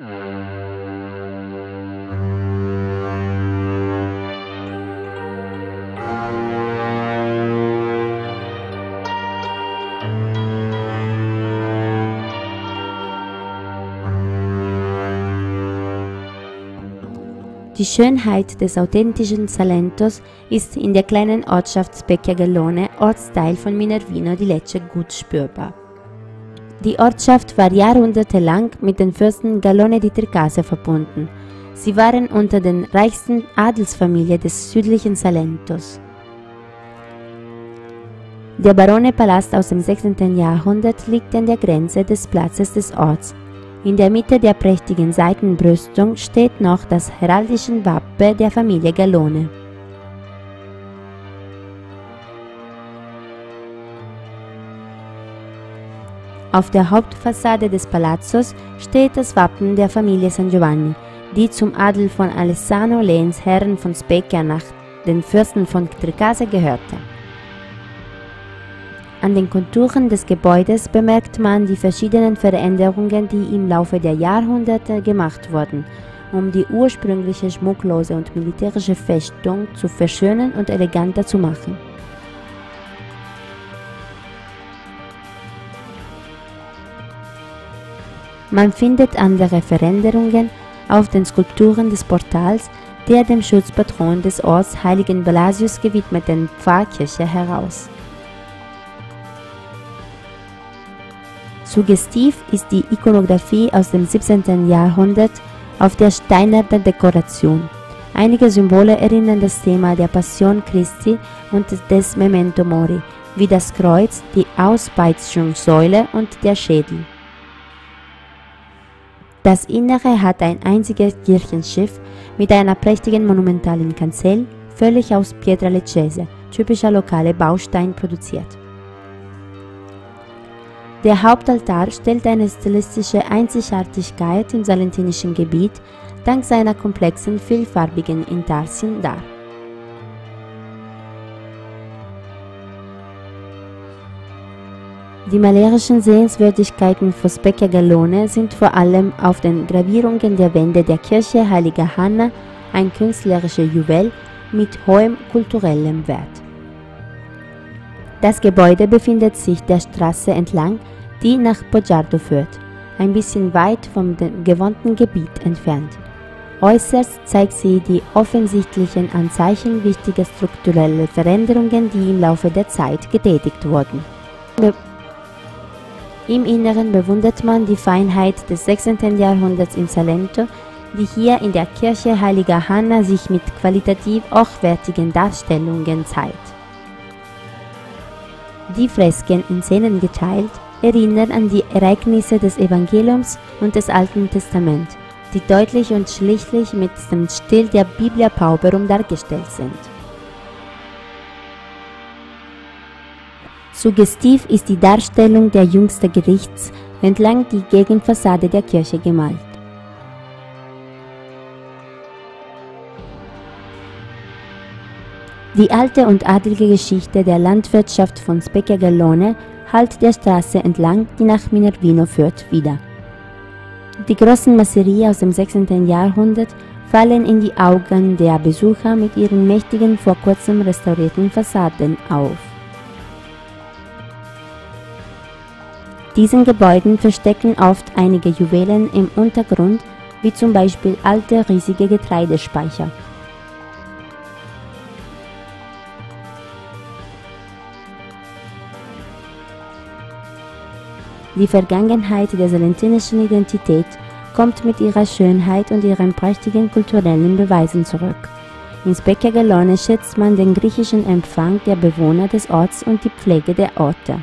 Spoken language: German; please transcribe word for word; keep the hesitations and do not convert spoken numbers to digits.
Die Schönheit des authentischen Salentos ist in der kleinen Ortschaft Specchia Gallone, Ortsteil von Minervino di Lecce, gut spürbar. Die Ortschaft war jahrhundertelang mit den Fürsten Gallone di Tricase verbunden. Sie waren unter den reichsten Adelsfamilien des südlichen Salentos. Der Baronepalast aus dem sechzehnten Jahrhundert liegt an der Grenze des Platzes des Orts. In der Mitte der prächtigen Seitenbrüstung steht noch das heraldische Wappen der Familie Gallone. Auf der Hauptfassade des Palazzos steht das Wappen der Familie San Giovanni, die zum Adel von Alessano, Lehnsherren von Specchia nach den Fürsten von Tricase gehörte. An den Konturen des Gebäudes bemerkt man die verschiedenen Veränderungen, die im Laufe der Jahrhunderte gemacht wurden, um die ursprüngliche schmucklose und militärische Festung zu verschönern und eleganter zu machen. Man findet andere Veränderungen auf den Skulpturen des Portals der dem Schutzpatron des Orts, heiligen Blasius, gewidmeten Pfarrkirche heraus. Suggestiv ist die Ikonografie aus dem siebzehnten Jahrhundert auf der steinernen Dekoration. Einige Symbole erinnern das Thema der Passion Christi und des Memento Mori, wie das Kreuz, die Auspeitschungssäule und der Schädel. Das Innere hat ein einziges Kirchenschiff mit einer prächtigen monumentalen Kanzel, völlig aus Pietra Leccese, typischer lokale Baustein, produziert. Der Hauptaltar stellt eine stilistische Einzigartigkeit im salentinischen Gebiet dank seiner komplexen, vielfarbigen Intarsien dar. Die malerischen Sehenswürdigkeiten von Specchia Gallone sind vor allem auf den Gravierungen der Wände der Kirche Heiliger Hanna, ein künstlerisches Juwel mit hohem kulturellem Wert. Das Gebäude befindet sich der Straße entlang, die nach Poggiardo führt, ein bisschen weit vom gewohnten Gebiet entfernt. Äußerst zeigt sie die offensichtlichen Anzeichen wichtiger struktureller Veränderungen, die im Laufe der Zeit getätigt wurden. Im Inneren bewundert man die Feinheit des sechzehnten Jahrhunderts in Salento, die hier in der Kirche Heiliger Hanna sich mit qualitativ hochwertigen Darstellungen zeigt. Die Fresken in Szenen geteilt erinnern an die Ereignisse des Evangeliums und des Alten Testaments, die deutlich und schlichtlich mit dem Stil der Biblia Pauperum dargestellt sind. Suggestiv ist die Darstellung der jüngsten Gerichts entlang die Gegenfassade der Kirche gemalt. Die alte und adlige Geschichte der Landwirtschaft von Specchia Gallone halt der Straße entlang, die nach Minervino führt, wieder. Die großen Masserie aus dem sechzehnten Jahrhundert fallen in die Augen der Besucher mit ihren mächtigen, vor kurzem restaurierten Fassaden auf. Diesen Gebäuden verstecken oft einige Juwelen im Untergrund, wie zum Beispiel alte, riesige Getreidespeicher. Die Vergangenheit der salentinischen Identität kommt mit ihrer Schönheit und ihren prächtigen kulturellen Beweisen zurück. In Specchia Gallone schätzt man den griechischen Empfang der Bewohner des Orts und die Pflege der Orte.